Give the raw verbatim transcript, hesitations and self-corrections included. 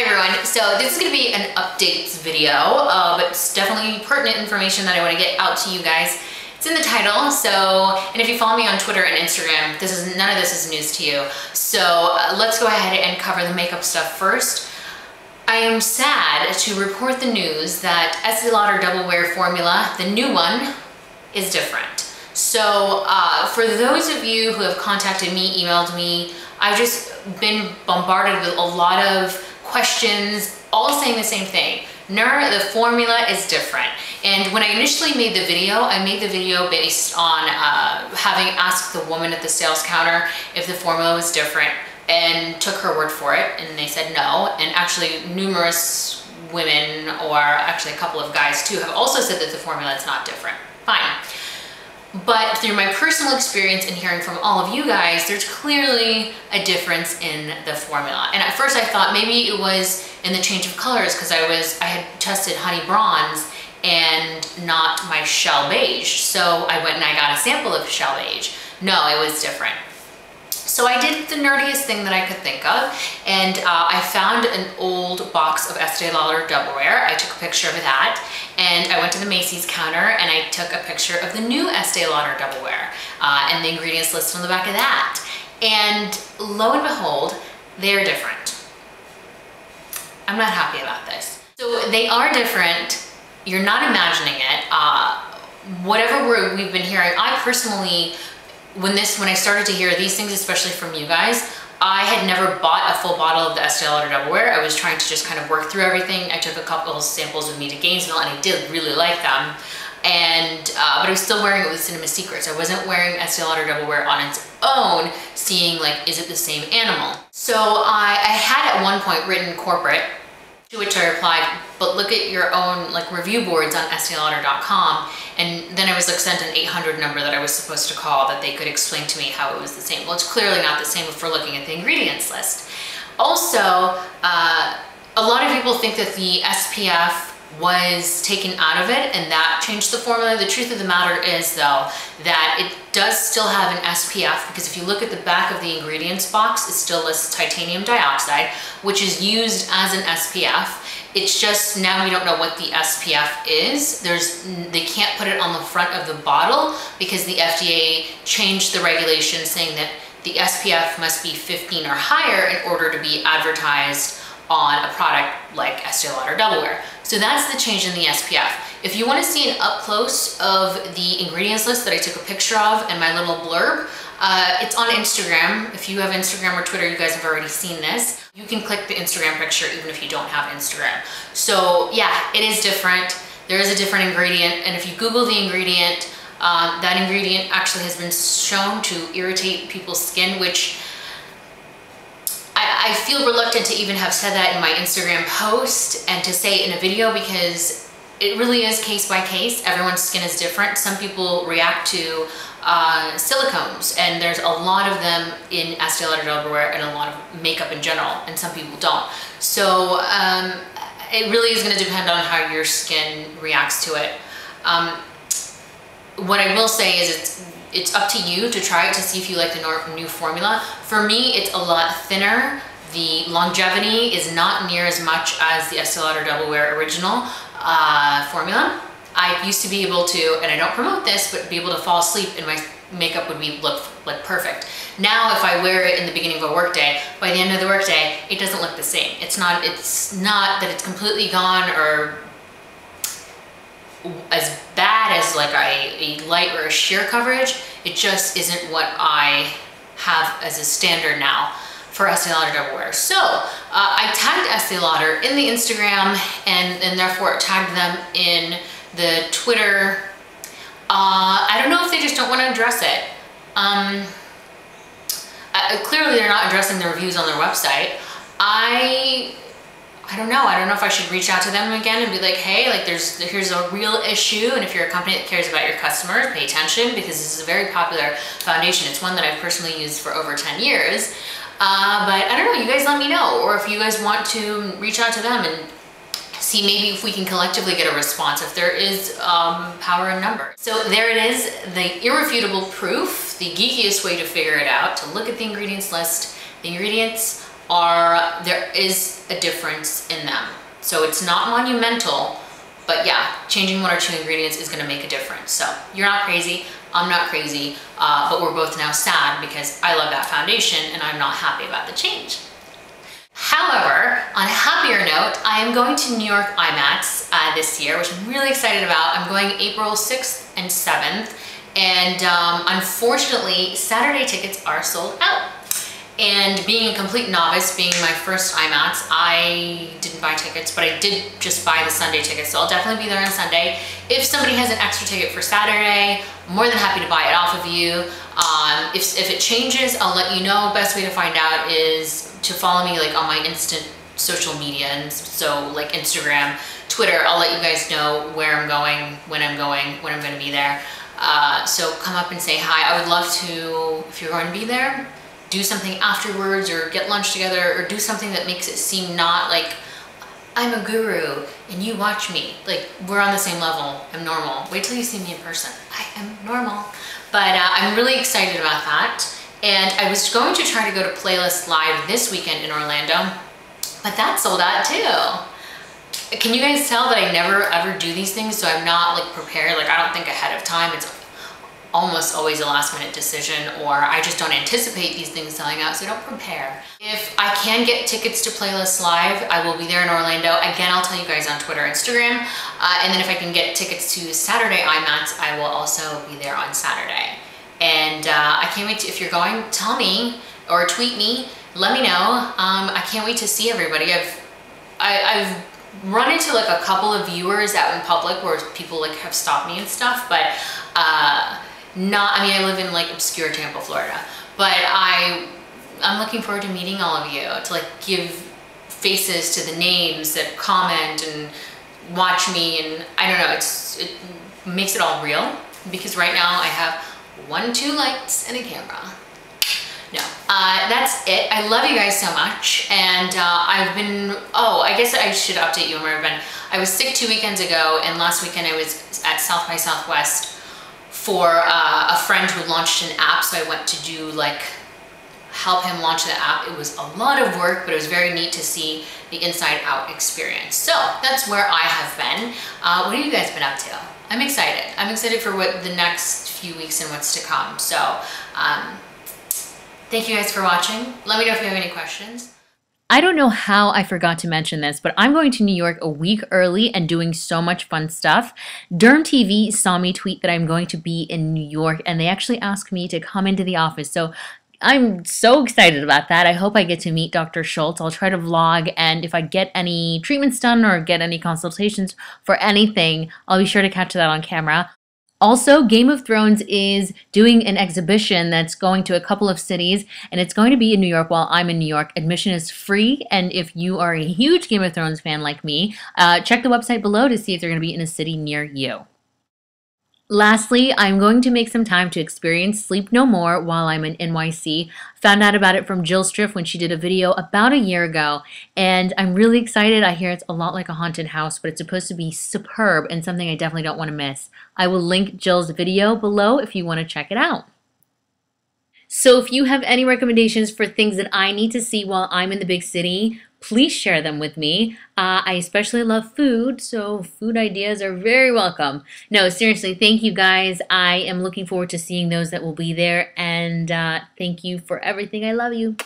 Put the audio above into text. Hi everyone, so this is going to be an updates video, uh, but it's definitely pertinent information that I want to get out to you guys. It's in the title, so, and if you follow me on Twitter and Instagram, this is none of this is news to you. So uh, let's go ahead and cover the makeup stuff first. I am sad to report the news that Estee Lauder Double Wear formula, the new one, is different. So uh, for those of you who have contacted me, emailed me, I've just been bombarded with a lot of questions, all saying the same thing. Nur, the formula is different. And when I initially made the video, I made the video based on uh, having asked the woman at the sales counter if the formula was different and took her word for it, and they said no. And actually numerous women, or actually a couple of guys too, have also said that the formula is not different. Fine. But through my personal experience and hearing from all of you guys, there's clearly a difference in the formula. And at first I thought maybe it was in the change of colors, because I was I had tested honey bronze and not my shell beige. So I went and I got a sample of shell beige. No, it was different. So I did the nerdiest thing that I could think of, and uh, I found an old box of Estee Lauder Double Wear. I took a picture of that, and I went to the Macy's counter and I took a picture of the new Estee Lauder Double Wear uh, and the ingredients list on the back of that. And lo and behold, they are different. I'm not happy about this. So they are different. You're not imagining it. Uh, whatever we've been hearing, I personally, When this, when I started to hear these things, especially from you guys, I had never bought a full bottle of the Estee Lauder Double Wear. I was trying to just kind of work through everything. I took a couple of samples with me to Gainesville, and I did really like them. And uh, but I was still wearing it with Cinema Secrets. I wasn't wearing Estee Lauder Double Wear on its own, seeing like, is it the same animal? So I, I had at one point written corporate, to which I replied, but look at your own like review boards on Estee Lauder dot com. And then I was like sent an eight hundred number that I was supposed to call that they could explain to me how it was the same. Well, it's clearly not the same if we're looking at the ingredients list. Also, uh, a lot of people think that the S P F was taken out of it and that changed the formula. The truth of the matter is though, that it does still have an S P F, because if you look at the back of the ingredients box, it still lists titanium dioxide, which is used as an S P F. It's just now we don't know what the S P F is. There's, they can't put it on the front of the bottle because the F D A changed the regulation saying that the S P F must be fifteen or higher in order to be advertised on a product like Estee Lauder Double Wear. So that's the change in the S P F. If you want to see an up close of the ingredients list that I took a picture of and my little blurb, uh, it's on Instagram. If you have Instagram or Twitter, you guys have already seen this. You can click the Instagram picture even if you don't have Instagram. So yeah, it is different. There is a different ingredient, and if you Google the ingredient, uh, that ingredient actually has been shown to irritate people's skin, which I feel reluctant to even have said that in my Instagram post and to say it in a video, because it really is case by case. Everyone's skin is different. Some people react to uh, silicones, and there's a lot of them in Estee Lauder Double Wear and a lot of makeup in general, and some people don't. So um, it really is going to depend on how your skin reacts to it. Um, what I will say is it's It's up to you to try it to see if you like the new formula. For me, it's a lot thinner. The longevity is not near as much as the Estee Lauder Double Wear original uh, formula. I used to be able to, and I don't promote this, but be able to fall asleep and my makeup would be look like perfect. Now, if I wear it in the beginning of a workday, by the end of the workday, it doesn't look the same. It's not. It's not that it's completely gone or as bad as like a, a light or a sheer coverage. It just isn't what I have as a standard now for Estee Lauder Double Wear. So uh, I tagged Estee Lauder in the Instagram and, and therefore tagged them in the Twitter. Uh, I don't know if they just don't want to address it. Um, uh, clearly they're not addressing the reviews on their website. I I don't know. I don't know if I should reach out to them again and be like, hey, like there's, here's a real issue. And if you're a company that cares about your customers, pay attention, because this is a very popular foundation. It's one that I've personally used for over ten years. Uh, but I don't know, you guys let me know. Or if you guys want to reach out to them and see maybe if we can collectively get a response, if there is um, power in numbers. So there it is, the irrefutable proof, the geekiest way to figure it out, to look at the ingredients list, the ingredients, are, there is a difference in them. So it's not monumental, but yeah, changing one or two ingredients is gonna make a difference. So you're not crazy, I'm not crazy, uh, but we're both now sad because I love that foundation and I'm not happy about the change. However, on a happier note, I am going to New York IMATS uh, this year, which I'm really excited about. I'm going April sixth and seventh, and um, unfortunately, Saturday tickets are sold out. And being a complete novice, being my first IMATS, I didn't buy tickets, but I did just buy the Sunday tickets, so I'll definitely be there on Sunday. If somebody has an extra ticket for Saturday, I'm more than happy to buy it off of you. Um, if, if it changes, I'll let you know. Best way to find out is to follow me like on my instant social media, and so like Instagram, Twitter. I'll let you guys know where I'm going, when I'm going, when I'm going to be there. Uh, so come up and say hi. I would love to, if you're going to be there, do something afterwards or get lunch together or do something that makes it seem not like I'm a guru and you watch me. Like, we're on the same level, I'm normal. Wait till you see me in person, I am normal. But uh, I'm really excited about that. And I was going to try to go to Playlist Live this weekend in Orlando, but that sold out too. Can you guys tell that I never ever do these things, so I'm not like prepared, like I don't think ahead of time. It's almost always a last minute decision, or I just don't anticipate these things selling out, so don't prepare. If I can get tickets to Playlist Live, I will be there in Orlando. Again, I'll tell you guys on Twitter, Instagram, uh, and then if I can get tickets to Saturday IMATS, I will also be there on Saturday. And uh, I can't wait to, if you're going, tell me or tweet me, let me know. Um, I can't wait to see everybody. I've, I, I've run into like a couple of viewers out in public where people like have stopped me and stuff, but uh, not, I mean, I live in like obscure Tampa, Florida, but I, I'm looking forward to meeting all of you, to like give faces to the names that comment and watch me, and I don't know, it's, it makes it all real, because right now I have one, two lights and a camera. No, uh, that's it. I love you guys so much, and uh, I've been, oh, I guess I should update you on where I've been. I was sick two weekends ago, and last weekend I was at South by Southwest for uh, a friend who launched an app, so I went to do like help him launch the app. It was a lot of work, but it was very neat to see the inside out experience. So that's where I have been. Uh, what have you guys been up to? I'm excited. I'm excited for what the next few weeks and what's to come. So um, thank you guys for watching. Let me know if you have any questions. I don't know how I forgot to mention this, but I'm going to New York a week early and doing so much fun stuff. DermTV saw me tweet that I'm going to be in New York, and they actually asked me to come into the office. So I'm so excited about that. I hope I get to meet Doctor Schultz. I'll try to vlog, and if I get any treatments done or get any consultations for anything, I'll be sure to catch that on camera. Also, Game of Thrones is doing an exhibition that's going to a couple of cities, and it's going to be in New York while I'm in New York. Admission is free, and if you are a huge Game of Thrones fan like me, uh, check the website below to see if they're going to be in a city near you. Lastly, I'm going to make some time to experience Sleep No More while I'm in N Y C. Found out about it from Jill Striff when she did a video about a year ago, and I'm really excited. I hear it's a lot like a haunted house, but it's supposed to be superb and something I definitely don't want to miss. I will link Jill's video below if you want to check it out. So if you have any recommendations for things that I need to see while I'm in the big city, please share them with me. Uh, I especially love food, so food ideas are very welcome. No, seriously, thank you guys. I am looking forward to seeing those that will be there, and uh, thank you for everything. I love you.